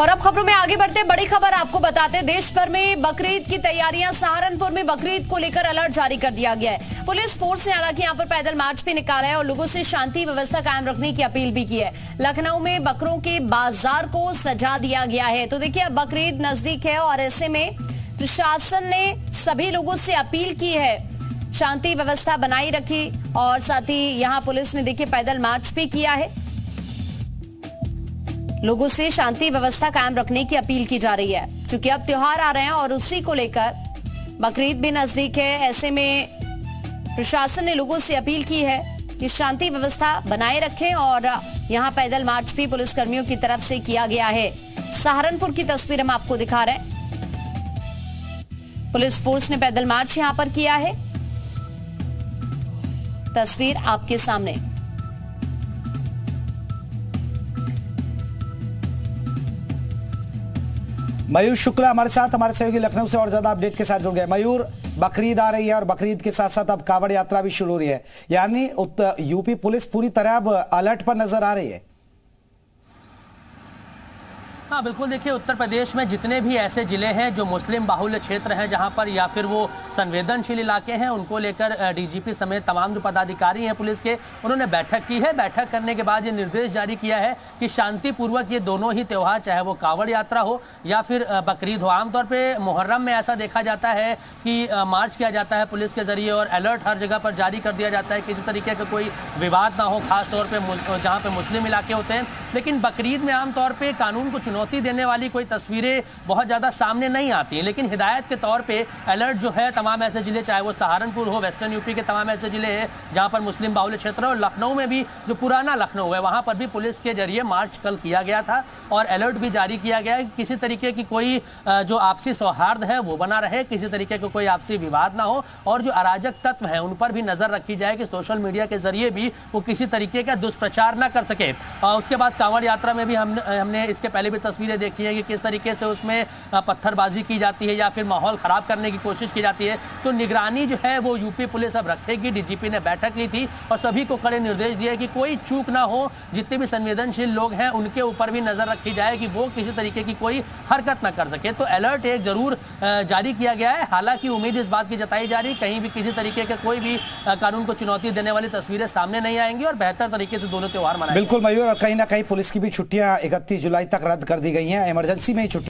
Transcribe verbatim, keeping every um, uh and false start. और अब खबरों में आगे बढ़ते बड़ी खबर आपको बताते, देश भर में बकरीद की तैयारियां। सहारनपुर में बकरीद को लेकर अलर्ट जारी कर दिया गया है। पुलिस फोर्स ने हालांकि यहां पर पैदल मार्च भी निकाला है और लोगों से शांति व्यवस्था कायम रखने की अपील भी की है। लखनऊ में बकरों के बाजार को सजा दिया गया है। तो देखिए, अब बकरीद नजदीक है और ऐसे में प्रशासन ने सभी लोगों से अपील की है शांति व्यवस्था बनाई रखी, और साथ ही यहाँ पुलिस ने देखिए पैदल मार्च भी किया है। लोगों से शांति व्यवस्था कायम रखने की अपील की जा रही है, क्योंकि अब त्योहार आ रहे हैं और उसी को लेकर बकरीद भी नजदीक है। ऐसे में प्रशासन ने लोगों से अपील की है कि शांति व्यवस्था बनाए रखें, और यहाँ पैदल मार्च भी पुलिसकर्मियों की तरफ से किया गया है। सहारनपुर की तस्वीर हम आपको दिखा रहे हैं। पुलिस फोर्स ने पैदल मार्च यहां पर किया है, तस्वीर आपके सामने। मयूर शुक्ला हमारे साथ, हमारे सहयोगी लखनऊ से और ज्यादा अपडेट के साथ जुड़ गए। मयूर, बकरीद आ रही है और बकरीद के साथ साथ अब कावड़ यात्रा भी शुरू हो रही है, यानी यूपी पुलिस पूरी तरह अब अलर्ट पर नजर आ रही है। हाँ बिल्कुल, देखिए उत्तर प्रदेश में जितने भी ऐसे ज़िले हैं जो मुस्लिम बाहुल्य क्षेत्र हैं, जहां पर या फिर वो संवेदनशील इलाके हैं, उनको लेकर डीजीपी समेत तमाम जो पदाधिकारी हैं पुलिस के, उन्होंने बैठक की है। बैठक करने के बाद ये निर्देश जारी किया है कि शांतिपूर्वक ये दोनों ही त्यौहार, चाहे वो कांवड़ यात्रा हो या फिर बकरीद हो। आमतौर पर मुहर्रम में ऐसा देखा जाता है कि मार्च किया जाता है पुलिस के जरिए और अलर्ट हर जगह पर जारी कर दिया जाता है, किसी तरीके का कोई विवाद ना हो, खासतौर पर जहाँ पर मुस्लिम इलाके होते हैं। लेकिन बकरीद में आमतौर पर कानून को चुनौती देने वाली कोई तस्वीरें बहुत ज़्यादा सामने नहीं आती हैं, लेकिन हिदायत के तौर पे अलर्ट जो है तमाम ऐसे ज़िले, चाहे वो सहारनपुर हो, वेस्टर्न यूपी के तमाम ऐसे ज़िले हैं जहां पर मुस्लिम बाहुल्य क्षेत्र है, और लखनऊ में भी जो पुराना लखनऊ है वहां पर भी पुलिस के जरिए मार्च कल किया गया था और अलर्ट भी जारी किया गया है कि किसी तरीके की कोई जो आपसी सौहार्द है वो बना रहे, किसी तरीके का कोई आपसी विवाद ना हो, और जो अराजक तत्व हैं उन पर भी नज़र रखी जाए कि सोशल मीडिया के जरिए भी वो किसी तरीके का दुष्प्रचार ना कर सके। उसके बाद कांवड़ यात्रा में भी हमने हमने इसके पहले तस्वीरें देखी है कि किस तरीके से उसमें पत्थरबाजी की जाती है या फिर माहौल खराब करने की कोशिश की जाती है। तो निगरानी जो है वो यूपी पुलिस अब रखेगी। डीजीपी ने बैठक ली थी और सभी को कड़े निर्देश दिए कि कोई चूक ना हो, जितने भी संवेदनशील लोग हैं उनके ऊपर भी नजर रखी जाए कि वो किसी तरीके की कोई हरकत ना कर सके। तो अलर्ट एक जरूर जारी किया गया है। हालांकि उम्मीद इस बात की जताई जा रही कहीं भी किसी तरीके के कोई भी कानून को चुनौती देने वाली तस्वीरें सामने नहीं आएंगी और बेहतर तरीके से दोनों त्यौहार मनाएंगे। बिल्कुल मयूर, और कहीं ना कहीं पुलिस की भी छुट्टियां इकतीस जुलाई तक कर दी गई हैं, इमरजेंसी में ही छुट्टी